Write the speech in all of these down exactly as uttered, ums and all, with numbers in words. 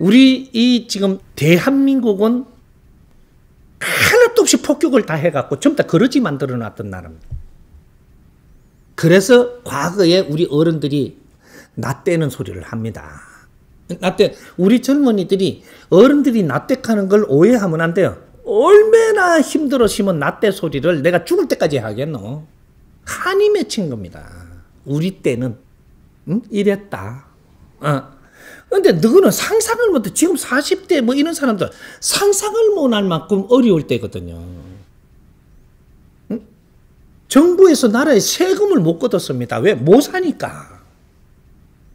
우리 이 지금 대한민국은 하나도 없이 폭격을 다 해갖고 전부 다 그러지 만들어놨던 나라입니다. 그래서 과거에 우리 어른들이 낫대는 소리를 합니다. 낫대, 우리 젊은이들이 어른들이 낫대하는 걸 오해하면 안 돼요. 얼마나 힘들었으면 낫대 소리를 내가 죽을 때까지 하겠노. 한이 맺힌 겁니다. 우리 때는 응? 이랬다. 어. 근데 너는 상상을 못해. 지금 사십 대 뭐 이런 사람들 상상을 못할 만큼 어려울 때거든요. 응? 정부에서 나라에 세금을 못 걷었습니다. 왜? 못 사니까.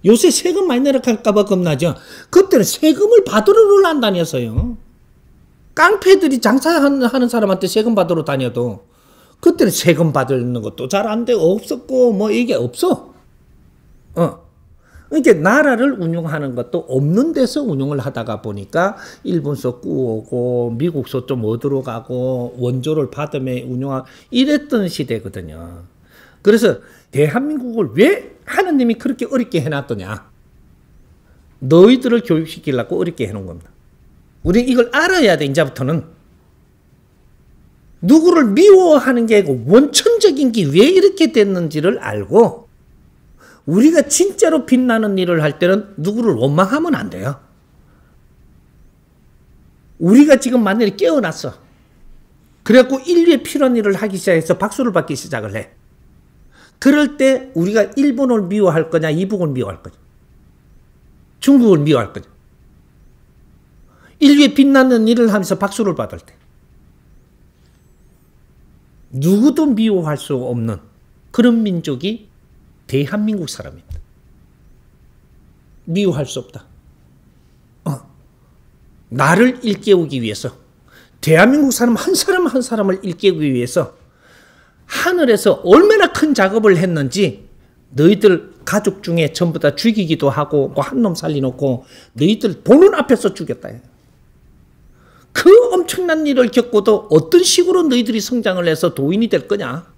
요새 세금 많이 내려갈까 봐 겁나죠. 그때는 세금을 받으러 안 다녔어요. 깡패들이 장사하는 사람한테 세금 받으러 다녀도 그때는 세금 받는 것도 잘 안 되고 없었고 뭐 이게 없어. 어. 이게 나라를 운용하는 것도 없는 데서 운용을 하다가 보니까 일본서 꾸어오고 미국서 좀 얻으러 가고 원조를 받으며 운용하고 이랬던 시대거든요. 그래서 대한민국을 왜 하느님이 그렇게 어렵게 해놨더냐. 너희들을 교육시키려고 어렵게 해놓은 겁니다. 우리 이걸 알아야 돼. 이제부터는. 누구를 미워하는 게 아니고 원천적인 게 왜 이렇게 됐는지를 알고 우리가 진짜로 빛나는 일을 할 때는 누구를 원망하면 안 돼요. 우리가 지금 만약에 깨어났어. 그래갖고 인류에 필요한 일을 하기 시작해서 박수를 받기 시작을 해. 그럴 때 우리가 일본을 미워할 거냐, 이북을 미워할 거냐, 중국을 미워할 거냐. 인류에 빛나는 일을 하면서 박수를 받을 때. 누구도 미워할 수 없는 그런 민족이 대한민국 사람입니다. 미워할 수 없다. 어. 나를 일깨우기 위해서 대한민국 사람 한 사람 한 사람을 일깨우기 위해서 하늘에서 얼마나 큰 작업을 했는지 너희들 가족 중에 전부 다 죽이기도 하고 한 놈 살려놓고 너희들 보는 앞에서 죽였다. 그 엄청난 일을 겪고도 어떤 식으로 너희들이 성장을 해서 도인이 될 거냐?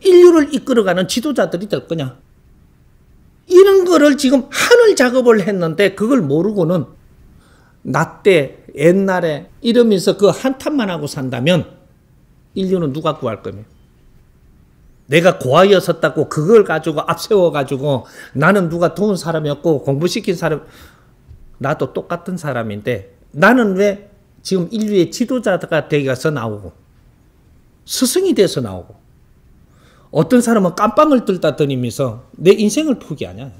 인류를 이끌어가는 지도자들이 될 거냐. 이런 거를 지금 하늘 작업을 했는데 그걸 모르고는 나 때 옛날에 이러면서 그 한탄만 하고 산다면 인류는 누가 구할 거며. 내가 고아였었다고 그걸 가지고 앞세워가지고 나는 누가 도운 사람이었고 공부시킨 사람. 나도 똑같은 사람인데 나는 왜 지금 인류의 지도자가 되어서 나오고 스승이 돼서 나오고 어떤 사람은 깜빵을 들다 드리면서 내 인생을 포기하냐.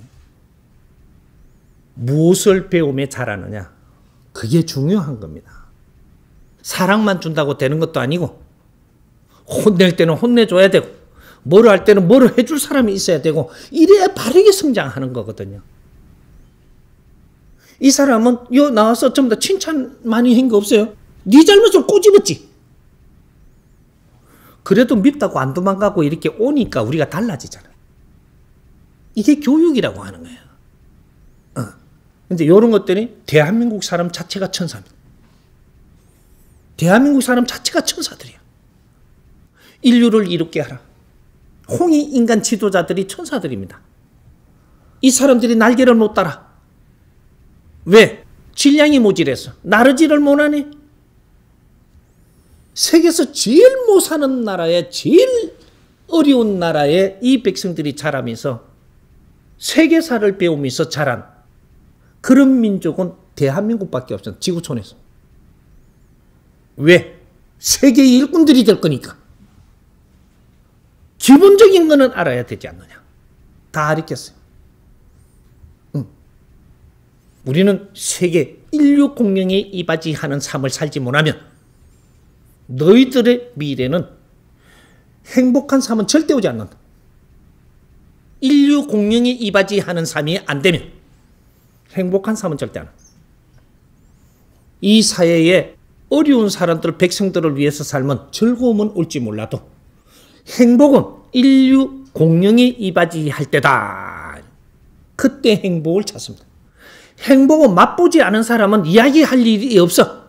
무엇을 배우며 잘하느냐. 그게 중요한 겁니다. 사랑만 준다고 되는 것도 아니고 혼낼 때는 혼내줘야 되고 뭐를 할 때는 뭐를 해줄 사람이 있어야 되고 이래야 바르게 성장하는 거거든요. 이 사람은 요 나와서 전부 다 칭찬 많이 한 거 없어요. 네 잘못을 꼬집었지. 그래도 밉다고 안 도망가고 이렇게 오니까 우리가 달라지잖아. 이게 교육이라고 하는 거예요. 어. 근데 이런 것들이 대한민국 사람 자체가 천사입니다. 대한민국 사람 자체가 천사들이야. 인류를 이롭게 하라. 홍의 인간 지도자들이 천사들입니다. 이 사람들이 날개를 못 따라. 왜? 질량이 모질해서. 나르지를 못하니? 세계에서 제일 못 사는 나라에 제일 어려운 나라에 이 백성들이 자라면서 세계사를 배우면서 자란 그런 민족은 대한민국밖에 없어요. 지구촌에서. 왜? 세계 일꾼들이 될 거니까. 기본적인 거는 알아야 되지 않느냐. 다 알겠어요. 응. 우리는 세계 인류 공명에 이바지하는 삶을 살지 못하면 너희들의 미래는 행복한 삶은 절대 오지 않는다. 인류 공명에 이바지하는 삶이 안 되면 행복한 삶은 절대 안 한다. 이 사회에 어려운 사람들, 백성들을 위해서 살면 즐거움은 올지 몰라도 행복은 인류 공명에 이바지할 때다. 그때 행복을 찾습니다. 행복은 맛보지 않은 사람은 이야기할 일이 없어.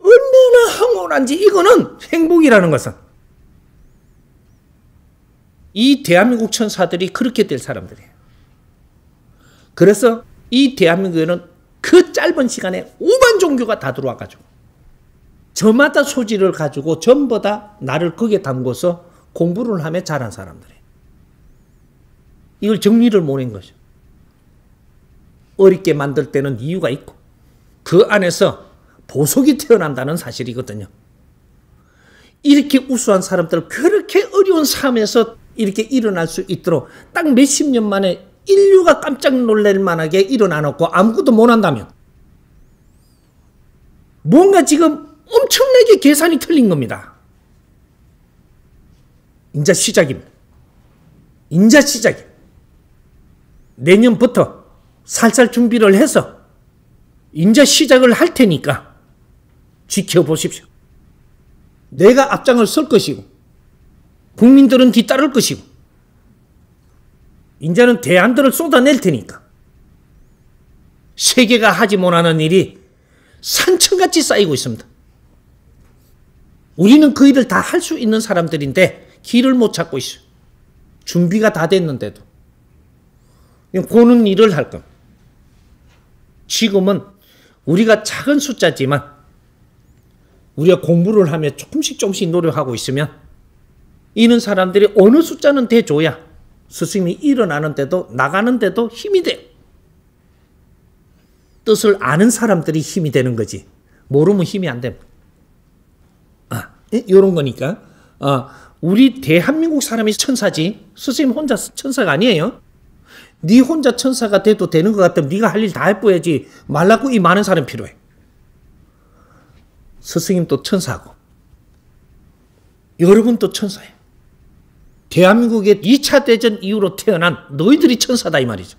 얼마나 황홀한지 이거는 행복이라는 것은 이 대한민국 천사들이 그렇게 될 사람들이에요. 그래서 이 대한민국에는 그 그 짧은 시간에 오만 종교가 다 들어와가지고 저마다 소질을 가지고 전부 다 나를 거기에 담궈서 공부를 하며 자란 사람들이 이걸 정리를 못한 거죠. 어렵게 만들 때는 이유가 있고 그 안에서 보석이 태어난다는 사실이거든요. 이렇게 우수한 사람들 그렇게 어려운 삶에서 이렇게 일어날 수 있도록 딱 몇십 년 만에 인류가 깜짝 놀랄 만하게 일어나놓고 아무것도 못한다면 뭔가 지금 엄청나게 계산이 틀린 겁니다. 이제 시작입니다. 이제 시작입니다. 내년부터 살살 준비를 해서 이제 시작을 할 테니까 지켜보십시오. 내가 앞장을 설 것이고 국민들은 뒤따를 것이고 이제는 대안들을 쏟아낼 테니까 세계가 하지 못하는 일이 산천같이 쌓이고 있습니다. 우리는 그 일을 다 할 수 있는 사람들인데 길을 못 찾고 있어요. 준비가 다 됐는데도 보는 일을 할 겁니다. 지금은 우리가 작은 숫자지만 우리가 공부를 하며 조금씩 조금씩 노력하고 있으면 이런 사람들이 어느 숫자는 돼줘야 스승이 일어나는데도 나가는데도 힘이 돼요. 뜻을 아는 사람들이 힘이 되는 거지 모르면 힘이 안 됩니다. 아, 이런 거니까 아, 우리 대한민국 사람이 천사지 스승님 혼자 천사가 아니에요. 네 혼자 천사가 돼도 되는 것 같으면 네가 할 일 다 해봐야지 말라고 이 많은 사람 필요해. 스승님도 천사고 여러분도 천사예요. 대한민국의 이 차 대전 이후로 태어난 너희들이 천사다 이 말이죠.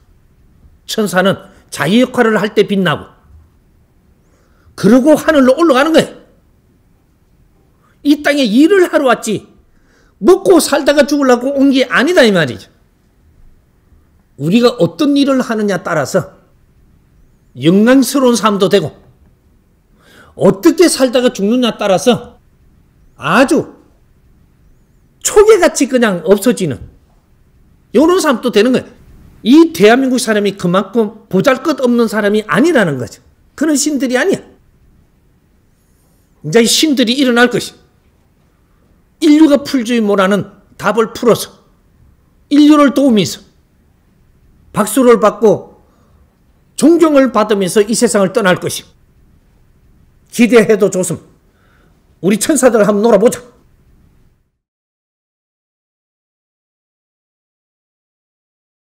천사는 자기 역할을 할 때 빛나고 그러고 하늘로 올라가는 거예요. 이 땅에 일을 하러 왔지 먹고 살다가 죽으려고 온 게 아니다 이 말이죠. 우리가 어떤 일을 하느냐 따라서 영광스러운 삶도 되고 어떻게 살다가 죽느냐 따라서 아주 초계같이 그냥 없어지는 이런 삶도 되는 거예요. 이 대한민국 사람이 그만큼 보잘것없는 사람이 아니라는 거죠. 그런 신들이 아니야. 이제 신들이 일어날 것이 인류가 풀지 못하는 답을 풀어서 인류를 도우면서 박수를 받고 존경을 받으면서 이 세상을 떠날 것이 기대해도 좋습니다. 우리 천사들 한번 놀아보자.